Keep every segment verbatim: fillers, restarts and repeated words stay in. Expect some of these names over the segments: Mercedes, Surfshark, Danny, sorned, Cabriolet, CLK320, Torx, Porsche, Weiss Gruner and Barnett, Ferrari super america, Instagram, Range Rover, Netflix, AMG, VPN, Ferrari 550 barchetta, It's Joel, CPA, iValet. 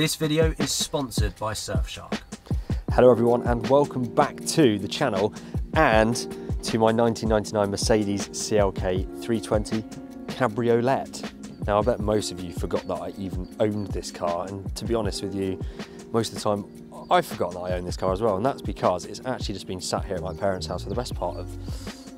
This video is sponsored by Surfshark. Hello everyone and welcome back to the channel and to my nineteen ninety-nine Mercedes C L K three twenty Cabriolet. Now I bet most of you forgot that I even owned this car, and to be honest with you, most of the time I forgot that I own this car as well, and that's because it's actually just been sat here at my parents' house for the best part of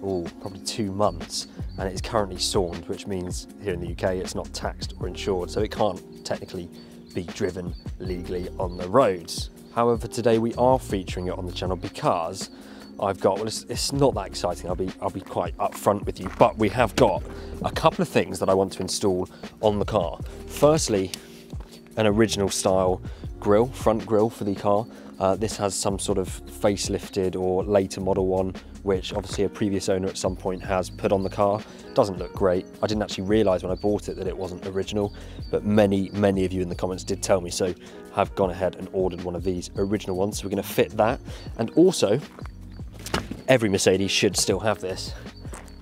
oh, probably two months, and it is currently stormed, which means here in the U K it's not taxed or insured, so it can't technically be driven legally on the roads. However, today we are featuring it on the channel because I've got, well, it's, it's not that exciting, I'll be, I'll be quite upfront with you, but we have got a couple of things that I want to install on the car. Firstly, an original style grille, front grille for the car. Uh, this has some sort of facelifted or later model one, which obviously a previous owner at some point has put on the car. Doesn't look great. I didn't actually realise when I bought it that it wasn't original, but many, many of you in the comments did tell me, so I've gone ahead and ordered one of these original ones. So we're going to fit that. And also, every Mercedes should still have this,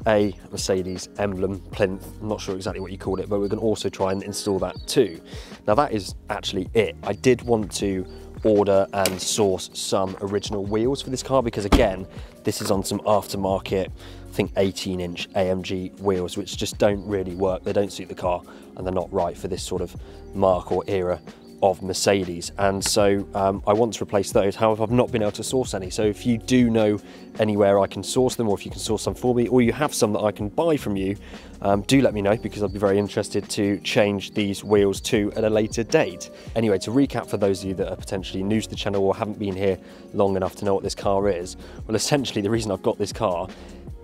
a Mercedes emblem plinth. I'm not sure exactly what you call it, but we're going to also try and install that too. Now that is actually it. I did want to order and source some original wheels for this car because, again, this is on some aftermarket, I think eighteen inch A M G wheels, which just don't really work. They don't suit the car and they're not right for this sort of mark or era of Mercedes, and so um, I want to replace those. However, I've not been able to source any, so if you do know anywhere I can source them, or if you can source some for me, or you have some that I can buy from you, um, do let me know, because I'd be very interested to change these wheels to at a later date. Anyway, to recap for those of you that are potentially new to the channel or haven't been here long enough to know what this car is, well, essentially the reason I've got this car,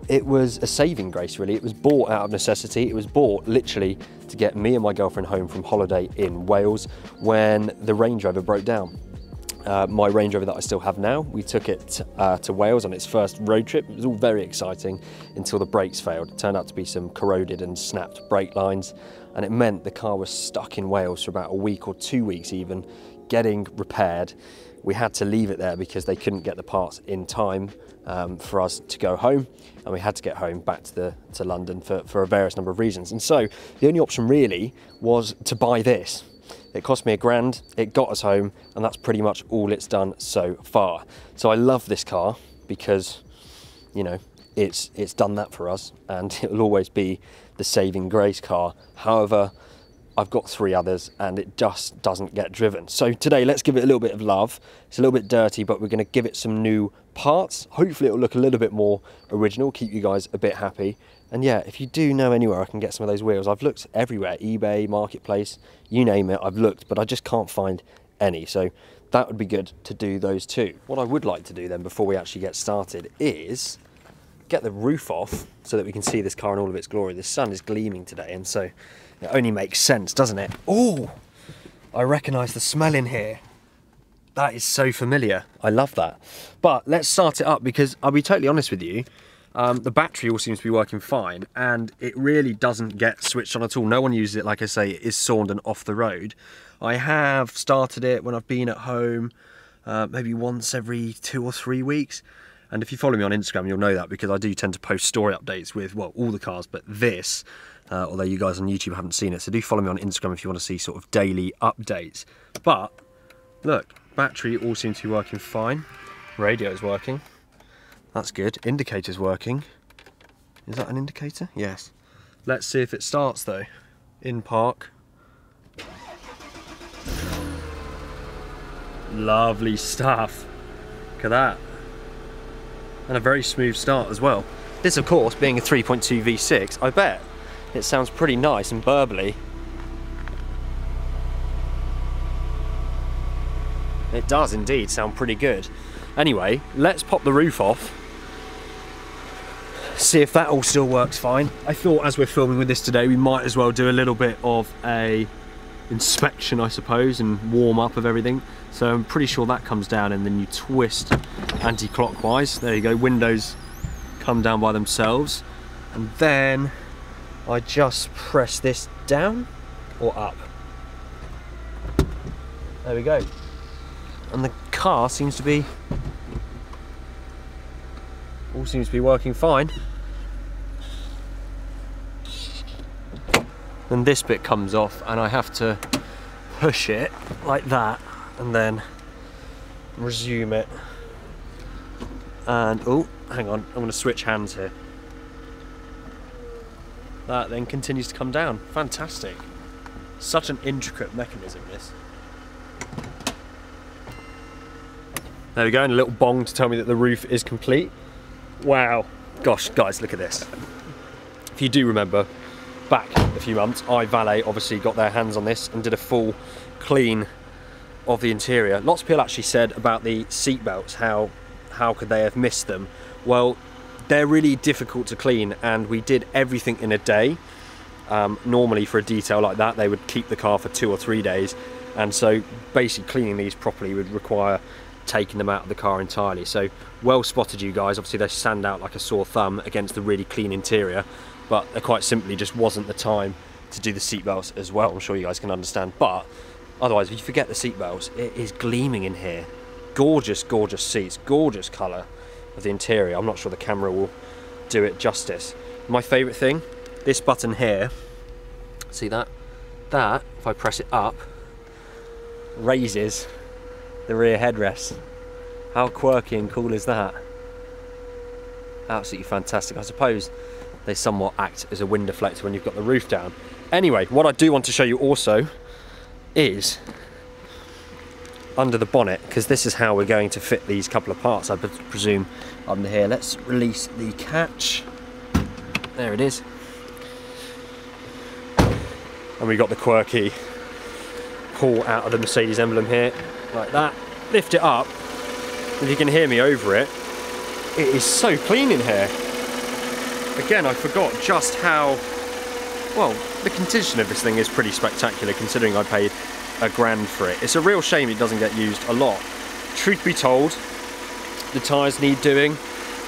it was a saving grace, really. It was bought out of necessity. It was bought literally to get me and my girlfriend home from holiday in Wales when the Range Rover broke down. Uh, my Range Rover that I still have now, we took it uh, to Wales on its first road trip. It was all very exciting until the brakes failed. It turned out to be some corroded and snapped brake lines, and it meant the car was stuck in Wales for about a week or two weeks even, getting repaired. We had to leave it there because they couldn't get the parts in time um, for us to go home, and we had to get home back to, the, to London for, for a various number of reasons. And so the only option really was to buy this. It cost me a grand, it got us home, and that's pretty much all it's done so far. So I love this car because, you know, it's, it's done that for us, and it'll always be the saving grace car. However, I've got three others and it just doesn't get driven. So today, let's give it a little bit of love. It's a little bit dirty, but we're gonna give it some new parts. Hopefully it'll look a little bit more original, keep you guys a bit happy. And yeah, if you do know anywhere I can get some of those wheels, I've looked everywhere, eBay, Marketplace, you name it, I've looked, but I just can't find any. So that would be good to do those too. What I would like to do then before we actually get started is get the roof off so that we can see this car in all of its glory. The sun is gleaming today, and so it only makes sense, doesn't it? Oh, I recognise the smell in here. That is so familiar. I love that. But let's start it up, because I'll be totally honest with you, um, the battery all seems to be working fine and it really doesn't get switched on at all. No one uses it. Like I say, it is sound and off the road. I have started it when I've been at home, uh, maybe once every two or three weeks. And if you follow me on Instagram, you'll know that, because I do tend to post story updates with, well, all the cars, but this, uh, although you guys on YouTube haven't seen it. So do follow me on Instagram if you want to see sort of daily updates. But look, battery all seems to be working fine. Radio is working. That's good. Indicator's working. Is that an indicator? Yes. Let's see if it starts though. In park. Lovely stuff. Look at that. And a very smooth start as well. This, of course, being a three point two V six, I bet it sounds pretty nice and burbly. It does indeed sound pretty good. Anyway, let's pop the roof off, see if that all still works fine. I thought as we're filming with this today, we might as well do a little bit of a inspection, I suppose, and warm up of everything. So I'm pretty sure that comes down and then you twist anti-clockwise. There you go, windows come down by themselves. And then I just press this down or up. There we go. And the car seems to be, all seems to be working fine. Then this bit comes off and I have to push it like that and then resume it. And oh, hang on, I'm going to switch hands here. That then continues to come down. Fantastic. Such an intricate mechanism, this. There we go, and a little bong to tell me that the roof is complete. Wow. Gosh, guys, look at this. If you do remember, back a few months, iValet obviously got their hands on this and did a full clean of the interior. Lots of people actually said about the seat belts, how, how could they have missed them? Well, they're really difficult to clean, and we did everything in a day. Um, normally for a detail like that, they would keep the car for two or three days. And so basically cleaning these properly would require taking them out of the car entirely. So well spotted, you guys. Obviously they stand out like a sore thumb against the really clean interior, but there quite simply just wasn't the time to do the seatbelts as well. I'm sure you guys can understand, but otherwise, if you forget the seatbelts, it is gleaming in here. Gorgeous, gorgeous seats, gorgeous colour of the interior. I'm not sure the camera will do it justice. My favourite thing, this button here, see that? That, if I press it up, raises the rear headrest. How quirky and cool is that? Absolutely fantastic. I suppose they somewhat act as a wind deflector when you've got the roof down. Anyway, what I do want to show you also is under the bonnet, because this is how we're going to fit these couple of parts, I presume, under here. Let's release the catch. There it is. And we got the quirky pull out of the Mercedes emblem here, like that. Lift it up, if you can hear me over it, it is so clean in here. Again, I forgot just how, well, the condition of this thing is pretty spectacular considering I paid a grand for it. It's a real shame it doesn't get used a lot. Truth be told, the tyres need doing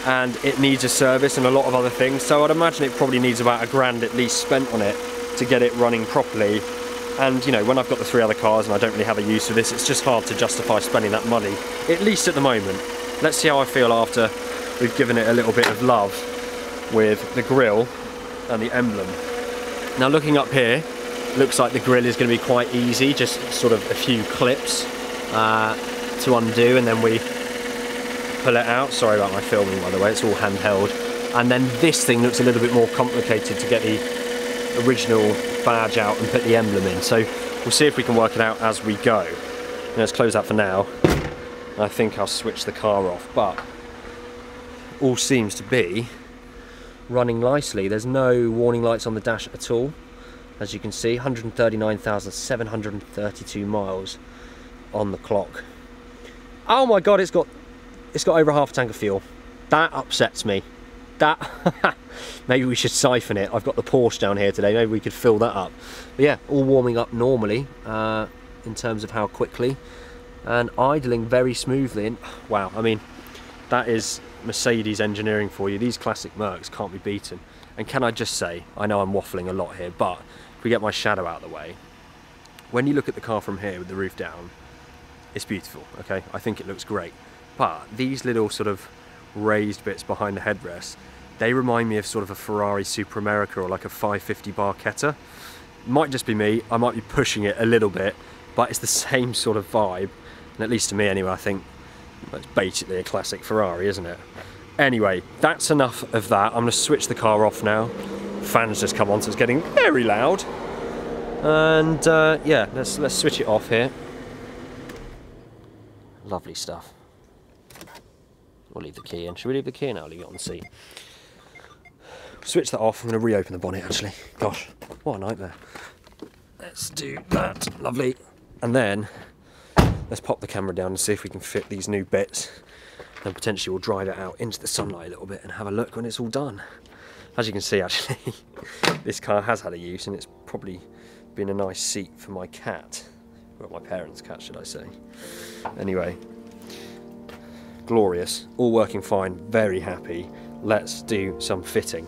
and it needs a service and a lot of other things, so I'd imagine it probably needs about a grand at least spent on it to get it running properly. And you know, when I've got the three other cars and I don't really have a use for this, it's just hard to justify spending that money, at least at the moment. Let's see how I feel after we've given it a little bit of love with the grille and the emblem. Now looking up here, looks like the grille is going to be quite easy, just sort of a few clips uh, to undo, and then we pull it out. Sorry about my filming, by the way, it's all handheld. And then this thing looks a little bit more complicated to get the original badge out and put the emblem in. So we'll see if we can work it out as we go. Let's close that for now. I think I'll switch the car off, but all seems to be running nicely. There's no warning lights on the dash at all, as you can see. One hundred thirty-nine thousand seven hundred thirty-two miles on the clock. Oh my god, it's got it's got over half a tank of fuel. That upsets me. That maybe we should siphon it. I've got the Porsche down here today, maybe we could fill that up. But yeah, all warming up normally uh, in terms of how quickly, and idling very smoothly. And wow, I mean, that is Mercedes engineering for you. These classic Mercs can't be beaten. And can I just say, I know I'm waffling a lot here, but if we get my shadow out of the way, when you look at the car from here with the roof down, it's beautiful, okay? I think it looks great. But these little sort of raised bits behind the headrest, they remind me of sort of a Ferrari Super America or like a five fifty Barchetta. Might just be me, I might be pushing it a little bit, but it's the same sort of vibe, and at least to me anyway, I think that's basically a classic Ferrari, isn't it? Anyway, that's enough of that. I'm gonna switch the car off now. Fans just come on, so it's getting very loud. And uh, yeah, let's let's switch it off here. Lovely stuff. We'll leave the key in. Should we leave the key in? I'll leave it on the seat. Switch that off. I'm going to reopen the bonnet, actually. Gosh, what a nightmare. Let's do that. Lovely. And then let's pop the camera down and see if we can fit these new bits. And potentially we'll drive it out into the sunlight a little bit and have a look when it's all done. As you can see, actually, this car has had a use, and it's probably been a nice seat for my cat. Well, my parents' cat, should I say. Anyway. Glorious, all working fine, very happy. Let's do some fitting.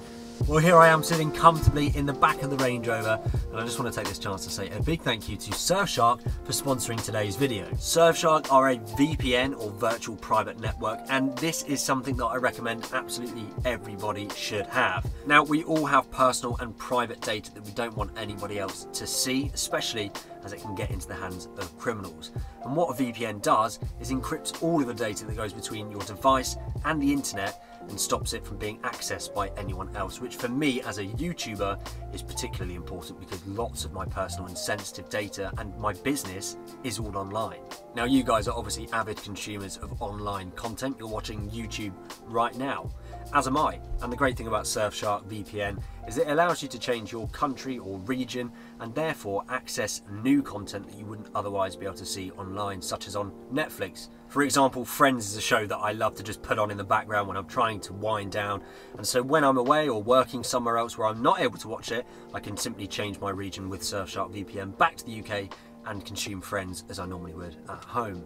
Well, here I am sitting comfortably in the back of the Range Rover, and I just want to take this chance to say a big thank you to Surfshark for sponsoring today's video. Surfshark are a V P N, or virtual private network, and this is something that I recommend absolutely everybody should have. Now, we all have personal and private data that we don't want anybody else to see, especially as it can get into the hands of criminals. And what a V P N does is encrypts all of the data that goes between your device and the internet and stops it from being accessed by anyone else, which for me as a YouTuber is particularly important because lots of my personal and sensitive data and my business is all online. Now, you guys are obviously avid consumers of online content. You're watching YouTube right now, as am I. And the great thing about Surfshark V P N is it allows you to change your country or region and therefore access new content that you wouldn't otherwise be able to see online, such as on Netflix. For example, Friends is a show that I love to just put on in the background when I'm trying to wind down. And so when I'm away or working somewhere else where I'm not able to watch it, I can simply change my region with Surfshark V P N back to the U K and consume Friends as I normally would at home.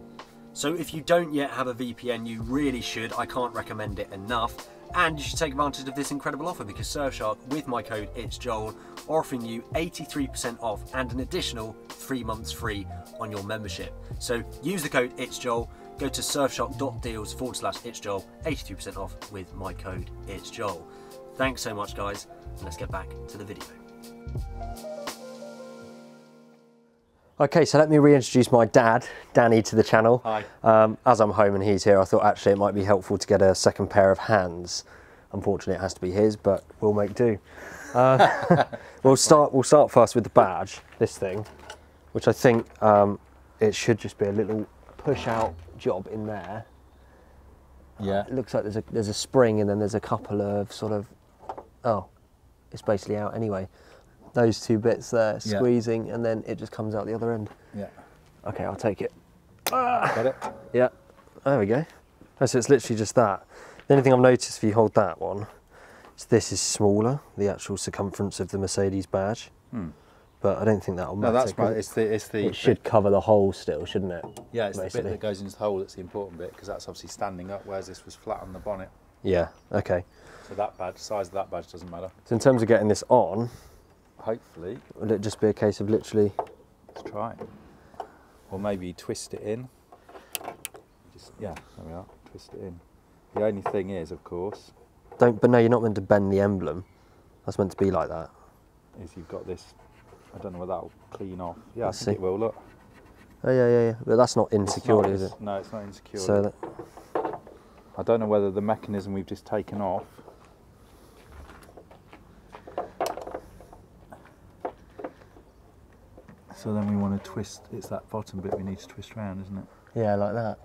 So if you don't yet have a V P N, you really should. I can't recommend it enough. And you should take advantage of this incredible offer because Surfshark, with my code ITSJOEL, are offering you eighty-three percent off and an additional three months free on your membership. So use the code ITSJOEL, go to surfshark.deals forward slash ITSJOEL, eighty-three percent off with my code ITSJOEL. Thanks so much, guys, and let's get back to the video. Okay, so let me reintroduce my dad, Danny, to the channel. Hi. Um, as I'm home and he's here, I thought actually it might be helpful to get a second pair of hands. Unfortunately, it has to be his, but we'll make do. Uh, we'll start. We'll start first with the badge, this thing, which I think um, it should just be a little push-out job in there. Yeah. Uh, it looks like there's a there's a spring and then there's a couple of sort of, oh, it's basically out anyway. Those two bits there, squeezing, yeah. And then it just comes out the other end. Yeah. Okay, I'll take it. Ah! Got it? Yeah, there we go. Oh, so it's literally just that. The only thing I've noticed if you hold that one, is this is smaller, the actual circumference of the Mercedes badge. Hmm. But I don't think that'll matter. No, that's right, it's the, it's the... It should cover the hole still, shouldn't it? Yeah, it's basically the bit that goes into the hole that's the important bit, because that's obviously standing up, whereas this was flat on the bonnet. Yeah, okay. So that badge, size of that badge doesn't matter. So in terms of getting this on, hopefully, will it just be a case of literally? Let's try it. Or maybe twist it in. Just, yeah, there we are. Twist it in. The only thing is, of course, don't. But no, you're not meant to bend the emblem. That's meant to be like that. If you've got this, I don't know whether that'll clean off. Yeah, Let's I think see. it will. Look. Oh yeah, yeah, yeah. But that's not insecure, is it? No, it's not insecure. So that... I don't know whether the mechanism we've just taken off. So then we want to twist, it's that bottom bit we need to twist round, isn't it? Yeah, like that.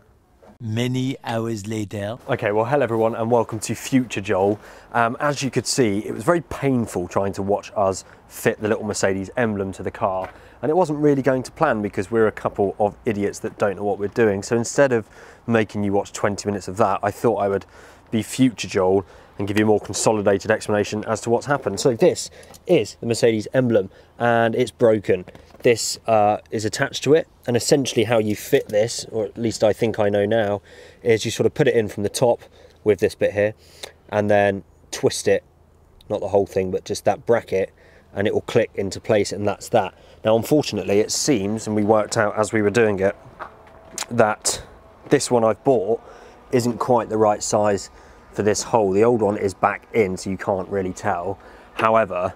Many hours later. Okay, well, hello everyone and welcome to Future Joel. Um, as you could see, it was very painful trying to watch us fit the little Mercedes emblem to the car. And it wasn't really going to plan because we're a couple of idiots that don't know what we're doing. So instead of making you watch twenty minutes of that, I thought I would be Future Joel and give you a more consolidated explanation as to what's happened. So this is the Mercedes emblem and it's broken. This uh, is attached to it, and essentially how you fit this, or at least I think I know now, is you sort of put it in from the top with this bit here and then twist it, not the whole thing but just that bracket, and it will click into place, and that's that. Now unfortunately it seems, and we worked out as we were doing it, that this one I've bought isn't quite the right size for this hole. The old one is back in, so you can't really tell. However,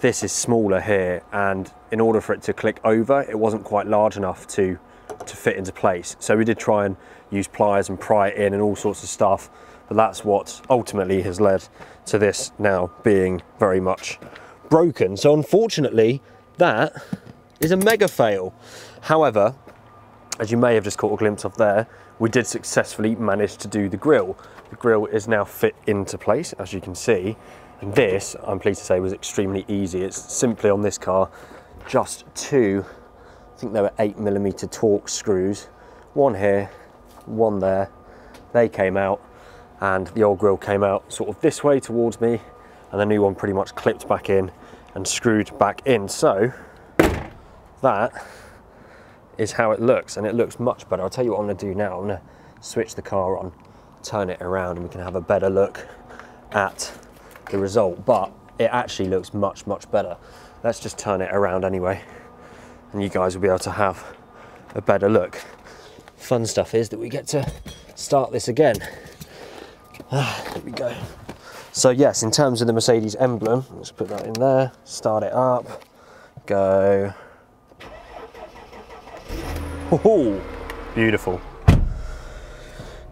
this is smaller here, and in order for it to click over, it wasn't quite large enough to, to fit into place. So we did try and use pliers and pry it in and all sorts of stuff, but that's what ultimately has led to this now being very much broken. So unfortunately, that is a mega fail. However, as you may have just caught a glimpse of there, we did successfully manage to do the grille. The grille is now fit into place, as you can see. And this, I'm pleased to say, was extremely easy. It's simply on this car, just two, I think there were eight millimeter Torx screws. One here, one there. They came out and the old grille came out sort of this way towards me, and the new one pretty much clipped back in and screwed back in. So that is how it looks, and it looks much better. I'll tell you what I'm gonna do now. I'm gonna switch the car on, turn it around, and we can have a better look at the result, but it actually looks much, much better. Let's just turn it around anyway, and you guys will be able to have a better look. Fun stuff is that we get to start this again. Ah, there we go. So yes, in terms of the Mercedes emblem, let's put that in there, start it up, go. Oh, beautiful.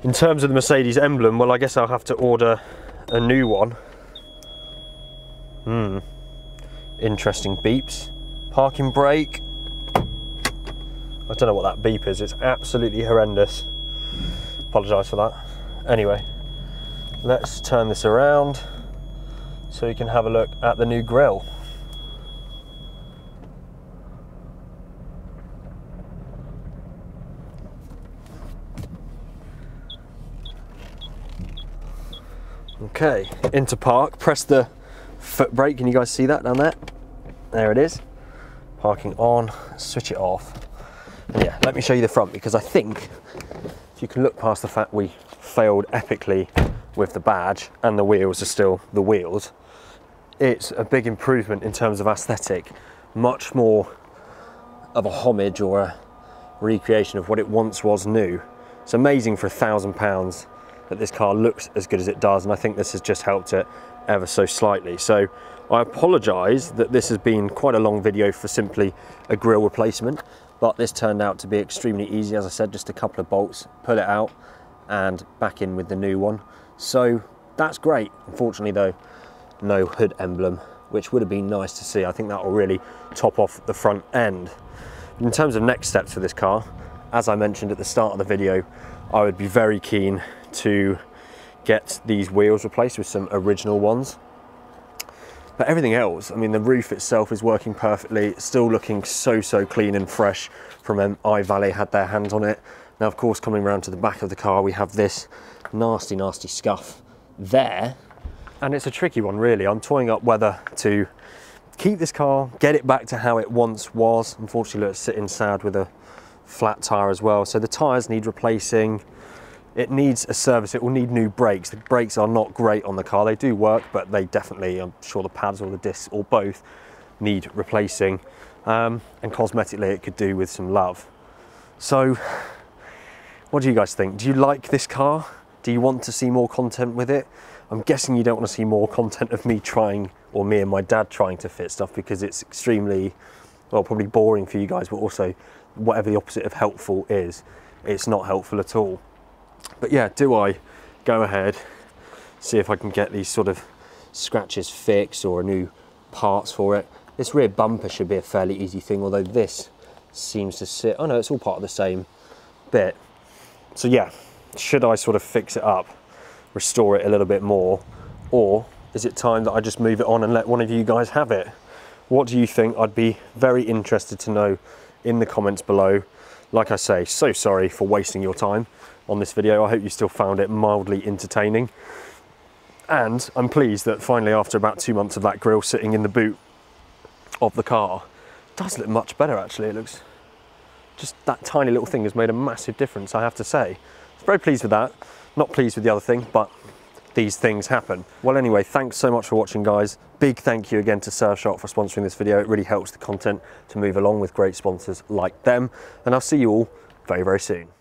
In terms of the Mercedes emblem, well, I guess I'll have to order a new one. Hmm, interesting beeps. Parking brake. I don't know what that beep is, it's absolutely horrendous. Apologise for that. Anyway, let's turn this around so you can have a look at the new grille. Okay, into park, press the foot brake, can you guys see that down there? There it is. Parking on, switch it off. Yeah, let me show you the front, because I think if you can look past the fact we failed epically with the badge and the wheels are still the wheels, it's a big improvement in terms of aesthetic, much more of a homage or a recreation of what it once was new. It's amazing for a thousand pounds that this car looks as good as it does, and I think this has just helped it ever so slightly. So I apologise that this has been quite a long video for simply a grille replacement, but this turned out to be extremely easy. As I said, just a couple of bolts, pull it out and back in with the new one. So that's great. Unfortunately though, no hood emblem, which would have been nice to see. I think that will really top off the front end. In terms of next steps for this car, as I mentioned at the start of the video, I would be very keen to get these wheels replaced with some original ones. But everything else, I mean, the roof itself is working perfectly. It's still looking so, so clean and fresh from um, iValet had their hands on it. Now, of course, coming around to the back of the car, we have this nasty, nasty scuff there. And it's a tricky one, really. I'm toying up whether to keep this car, get it back to how it once was. Unfortunately, it's sitting sad with a flat tire as well. So the tires need replacing. It needs a service, it will need new brakes. The brakes are not great on the car. They do work, but they definitely, I'm sure the pads or the discs or both need replacing. Um, and cosmetically, it could do with some love. So, what do you guys think? Do you like this car? Do you want to see more content with it? I'm guessing you don't want to see more content of me trying, or me and my dad trying to fit stuff, because it's extremely, well, probably boring for you guys, but also whatever the opposite of helpful is, it's not helpful at all. But yeah, do I go ahead, see if I can get these sort of scratches fixed or new parts for it. This rear bumper should be a fairly easy thing, although this seems to sit, oh no, it's all part of the same bit. So yeah, should I sort of fix it up, restore it a little bit more, or is it time that I just move it on and let one of you guys have it? What do you think? I'd be very interested to know in the comments below. Like I say, so sorry for wasting your time on this video. I hope you still found it mildly entertaining. And I'm pleased that finally, after about two months of that grille sitting in the boot of the car, it does look much better actually. It looks, just that tiny little thing has made a massive difference, I have to say. I'm very pleased with that. Not pleased with the other thing, but these things happen. Well anyway, thanks so much for watching guys. Big thank you again to Surfshark for sponsoring this video. It really helps the content to move along with great sponsors like them. And I'll see you all very, very soon.